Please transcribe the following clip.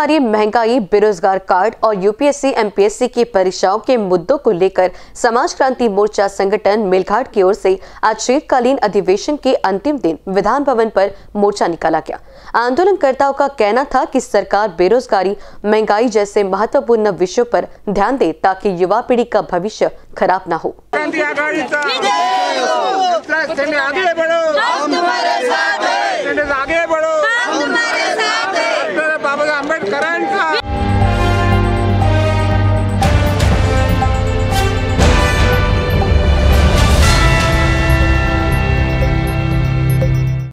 कार्य, महंगाई, बेरोजगार कार्ड और यूपीएससी एमपीएससी की परीक्षाओं के मुद्दों को लेकर समाज क्रांति मोर्चा संगठन मिलघाट की ओर से आज शीतकालीन अधिवेशन के अंतिम दिन विधान भवन पर मोर्चा निकाला गया। आंदोलनकर्ताओं का कहना था कि सरकार बेरोजगारी, महंगाई जैसे महत्वपूर्ण विषयों पर ध्यान दे ताकि युवा पीढ़ी का भविष्य खराब न हो। आगे